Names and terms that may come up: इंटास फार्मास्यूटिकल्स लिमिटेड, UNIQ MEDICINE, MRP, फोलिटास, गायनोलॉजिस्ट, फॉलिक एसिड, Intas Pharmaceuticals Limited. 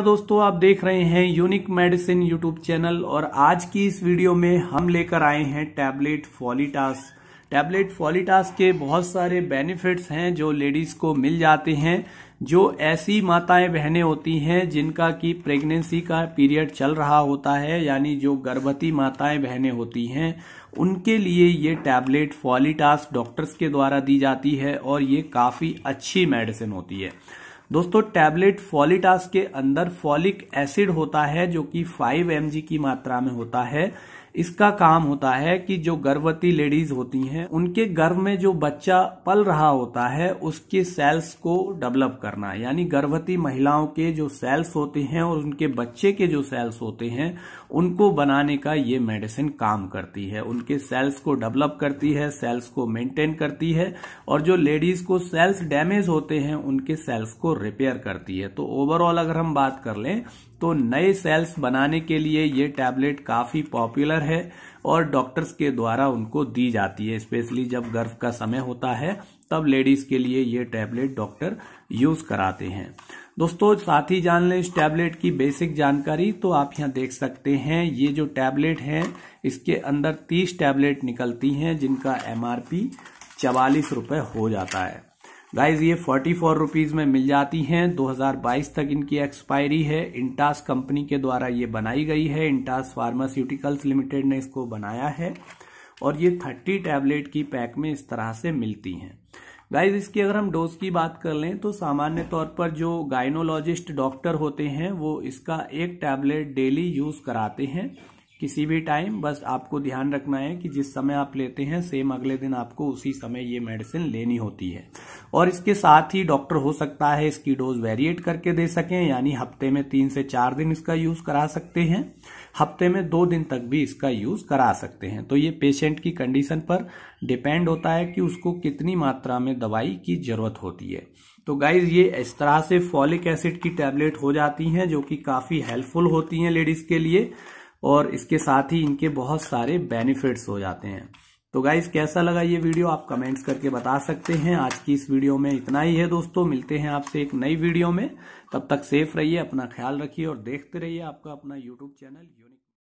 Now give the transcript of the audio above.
दोस्तों आप देख रहे हैं यूनिक मेडिसिन यूट्यूब चैनल और आज की इस वीडियो में हम लेकर आए हैं टैबलेट फोलिटास। टैबलेट फोलिटास के बहुत सारे बेनिफिट्स हैं जो लेडीज को मिल जाते हैं, जो ऐसी माताएं बहनें होती हैं जिनका कि प्रेगनेंसी का पीरियड चल रहा होता है, यानी जो गर्भवती माताएं बहनें होती हैं उनके लिए ये टैबलेट फोलिटास डॉक्टर्स के द्वारा दी जाती है और ये काफ़ी अच्छी मेडिसिन होती है। दोस्तों टैबलेट फोलिटास के अंदर फॉलिक एसिड होता है जो कि 5 mg की मात्रा में होता है। इसका काम होता है कि जो गर्भवती लेडीज होती हैं उनके गर्भ में जो बच्चा पल रहा होता है उसके सेल्स को डेवलप करना, यानी गर्भवती महिलाओं के जो सेल्स होते हैं और उनके बच्चे के जो सेल्स होते हैं उनको बनाने का ये मेडिसिन काम करती है। उनके सेल्स को डेवलप करती है, सेल्स को मेंटेन करती है और जो लेडीज को सेल्स डैमेज होते हैं उनके सेल्स को रिपेयर करती है। तो ओवरऑल अगर हम बात कर लें तो नए सेल्स बनाने के लिए ये टैबलेट काफ़ी पॉपुलर है और डॉक्टर्स के द्वारा उनको दी जाती है। स्पेशली जब गर्भ का समय होता है तब लेडीज़ के लिए ये टैबलेट डॉक्टर यूज़ कराते हैं। दोस्तों साथ ही जान लें इस टैबलेट की बेसिक जानकारी। तो आप यहाँ देख सकते हैं ये जो टैबलेट है इसके अंदर 30 टैबलेट निकलती हैं जिनका MRP 44 रुपये हो जाता है। गाइज ये 44 रुपीज़ में मिल जाती हैं। 2022 तक इनकी एक्सपायरी है। इंटास कंपनी के द्वारा ये बनाई गई है, इंटास फार्मास्यूटिकल्स लिमिटेड ने इसको बनाया है और ये 30 टैबलेट की पैक में इस तरह से मिलती हैं। गाइज इसकी अगर हम डोज की बात कर लें तो सामान्य तौर पर जो गायनोलॉजिस्ट डॉक्टर होते हैं वो इसका एक टैबलेट डेली यूज़ कराते हैं किसी भी टाइम। बस आपको ध्यान रखना है कि जिस समय आप लेते हैं सेम अगले दिन आपको उसी समय ये मेडिसिन लेनी होती है। और इसके साथ ही डॉक्टर हो सकता है इसकी डोज वेरिएट करके दे सकें, यानी हफ्ते में 3 से 4 दिन इसका यूज़ करा सकते हैं, हफ्ते में 2 दिन तक भी इसका यूज़ करा सकते हैं। तो ये पेशेंट की कंडीशन पर डिपेंड होता है कि उसको कितनी मात्रा में दवाई की ज़रूरत होती है। तो गाइज ये इस तरह से फॉलिक एसिड की टैबलेट हो जाती हैं जो कि काफ़ी हेल्पफुल होती हैं लेडीज़ के लिए और इसके साथ ही इनके बहुत सारे बेनिफिट्स हो जाते हैं। तो गाइज कैसा लगा ये वीडियो आप कमेंट्स करके बता सकते हैं। आज की इस वीडियो में इतना ही है दोस्तों, मिलते हैं आपसे एक नई वीडियो में। तब तक सेफ रहिए, अपना ख्याल रखिए और देखते रहिए आपका अपना यूट्यूब चैनल।